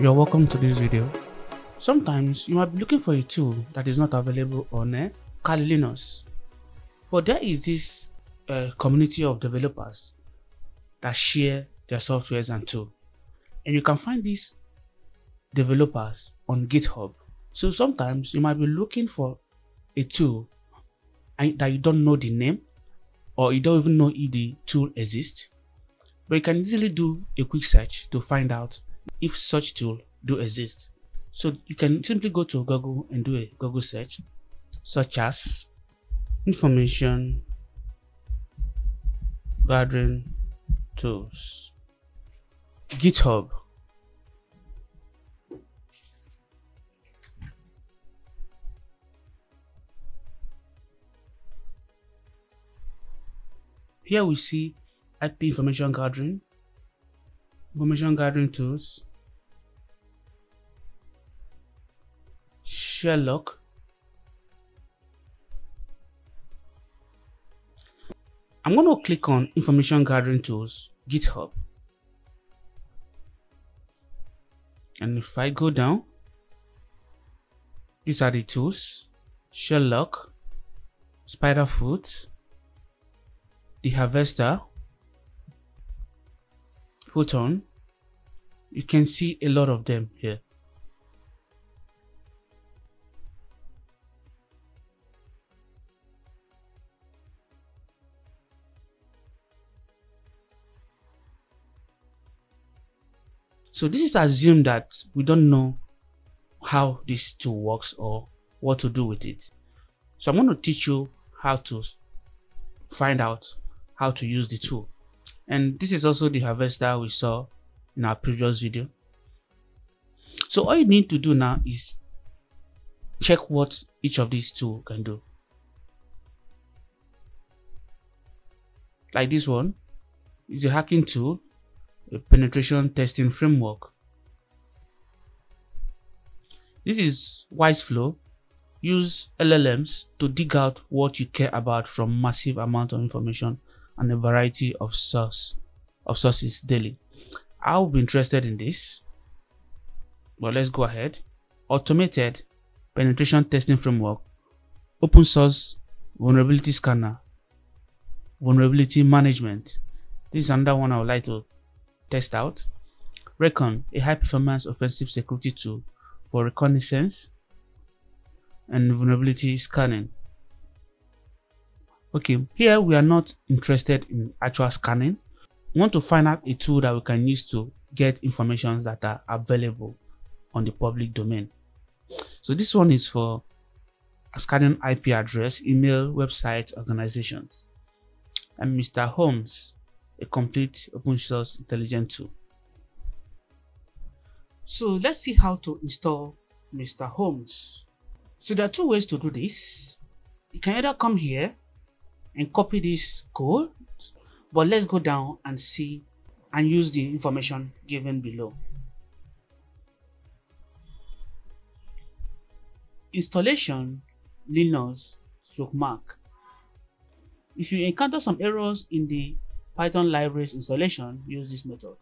You're welcome to this video. Sometimes you might be looking for a tool that is not available on Kali Linux, but there is this community of developers that share their softwares and tools, and you can find these developers on GitHub. So sometimes you might be looking for a tool and that you don't know the name, or you don't even know if the tool exists, but you can easily do a quick search to find out if such tool do exist. So you can simply go to Google and do a Google search, such as information gathering tools, GitHub. Here we see IP information gathering tools, Sherlock. I'm going to click on information gathering tools, GitHub. And if I go down, these are the tools, Sherlock, Spiderfoot, the Harvester, Photon. You can see a lot of them here. So this is assumed that we don't know how this tool works or what to do with it. So I'm going to teach you how to find out how to use the tool. And this is also the Harvester we saw in our previous video. So all you need to do now is check what each of these two can do. Like this one is a hacking tool, a penetration testing framework. This is WiseFlow. Use LLMs to dig out what you care about from massive amount of information and a variety of sources daily. I'll be interested in this, but let's go ahead. Automated penetration testing framework, open source vulnerability scanner, vulnerability management. This is another one I would like to test out. Recon, a high performance offensive security tool for reconnaissance and vulnerability scanning. Okay, here we are not interested in actual scanning. We want to find out a tool that we can use to get information that are available on the public domain. So this one is for scanning IP address, email, website, organizations. And Mr. Holmes, a complete open source intelligence tool. So let's see how to install Mr. Holmes. So there are two ways to do this. You can either come here and copy this code, but let's go down and see and use the information given below. Installation Linux/Mac. If you encounter some errors in the Python libraries installation, use this method.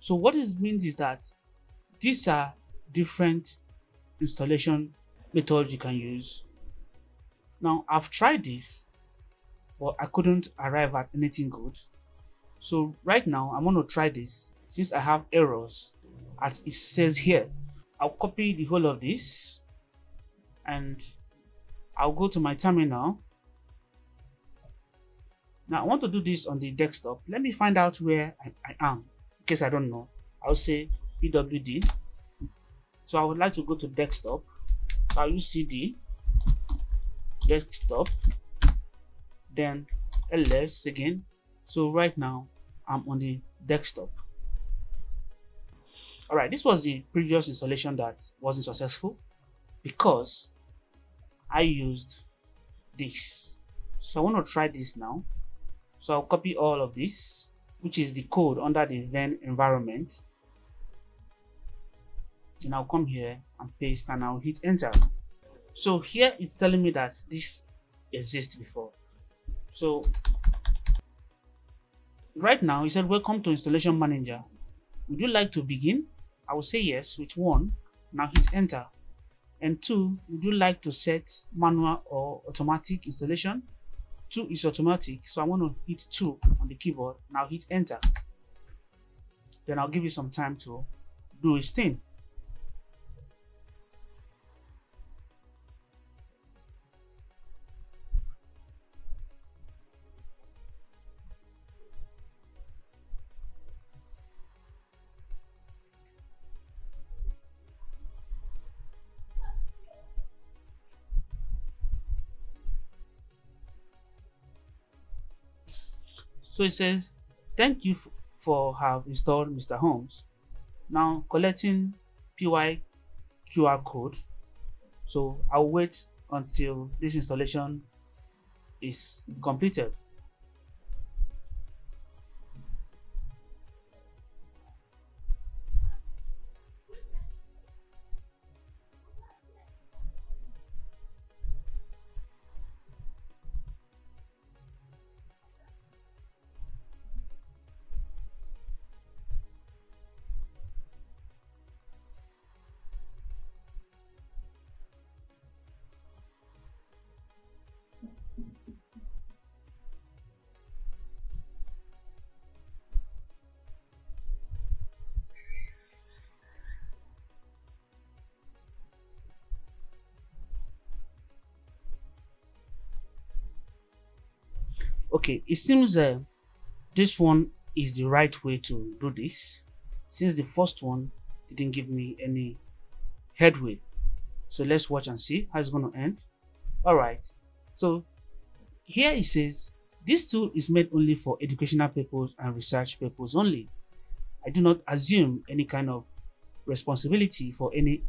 So what it means is that these are different installation methods you can use. Now I've tried this, but I couldn't arrive at anything good. So right now I'm going to try this since I have errors as it says here. I'll copy the whole of this and I'll go to my terminal. Now I want to do this on the desktop. Let me find out where I am in case I don't know. I'll say pwd. So I would like to go to desktop. So I'll use cd desktop, then ls again. So right now I'm on the desktop. All right, this was the previous installation that wasn't successful because I used this. So I want to try this now. So I'll copy all of this, which is the code under the Venn environment. And I'll come here and paste and I'll hit enter. So here it's telling me that this exists before. So right now it said, welcome to installation manager. Would you like to begin? I will say yes with 1. Now hit enter. And 2, would you like to set manual or automatic installation? 2 is automatic, so I'm going to hit 2 on the keyboard. Now hit enter. Then I'll give you some time to do its thing. So it says, thank you for have installed Mr. Holmes. Now collecting PyQR code. So I'll wait until this installation is completed. Okay, it seems this one is the right way to do this, since the first one didn't give me any headway. So let's watch and see how it's going to end. All right, so here it says this tool is made only for educational purposes and research purposes only. I do not assume any kind of responsibility for any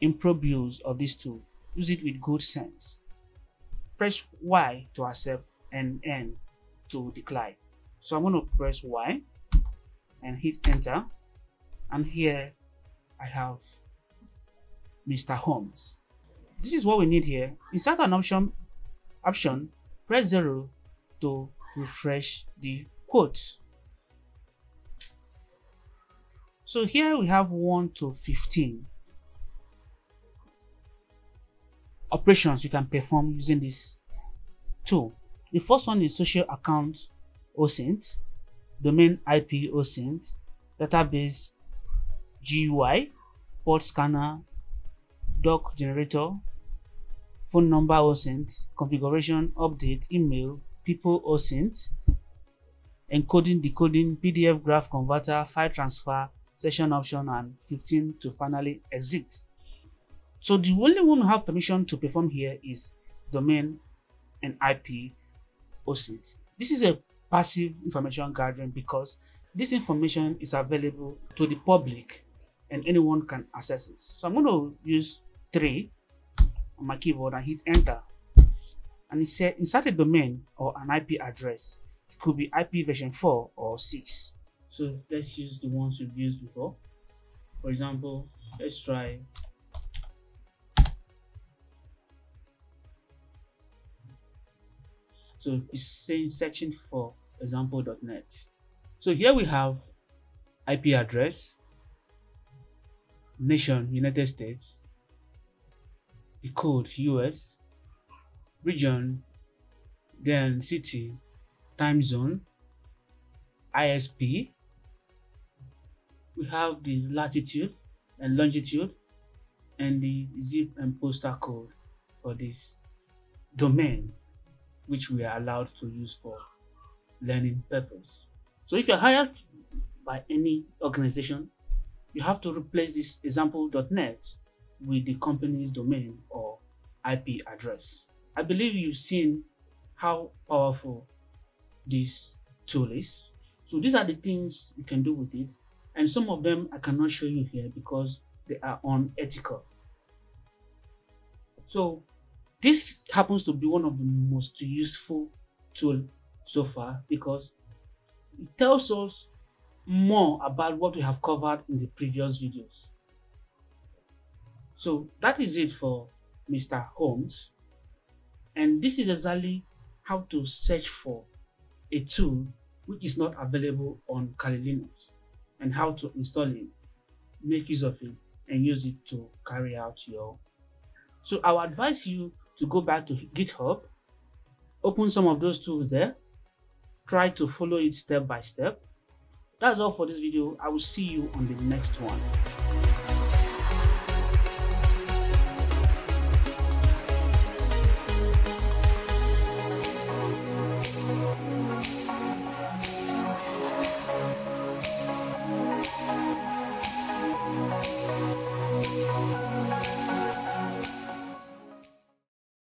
improper use of this tool. Use it with good sense. Press Y to accept and N to decline. So I'm going to press Y and hit enter, and here I have Mr. Holmes. This is what we need here. Insert an option, press 0 to refresh the quotes. So here we have 1 to 15 operations you can perform using this tool. The first one is social account OSINT, domain IP OSINT, database GUI, port scanner, doc generator, phone number OSINT, configuration, update, email, people OSINT, encoding, decoding, PDF graph converter, file transfer, session option, and 15 to finally exit. So the only one we have permission to perform here is domain and IP OSINT. This is a passive information gathering because this information is available to the public and anyone can access it. So I'm going to use 3 on my keyboard and hit enter. And it said insert a domain or an IP address. It could be IP version 4 or 6. So let's use the ones we've used before. For example, let's try . So it's saying searching for example.net. So here we have IP address, nation United States, the code US, region, then city, time zone, ISP. We have the latitude and longitude and the zip and postal code for this domain, which we are allowed to use for learning purpose. So if you're hired by any organization, you have to replace this example.net with the company's domain or IP address. I believe you've seen how powerful this tool is. So these are the things you can do with it. And some of them I cannot show you here because they are unethical. So this happens to be one of the most useful tools so far because it tells us more about what we have covered in the previous videos. So that is it for Mr. Holmes. And this is exactly how to search for a tool which is not available on Kali Linux and how to install it. make use of it and use it to carry out your. So I would advise you to go back to GitHub, open some of those tools there, try to follow it step by step. That's all for this video. I will see you on the next one.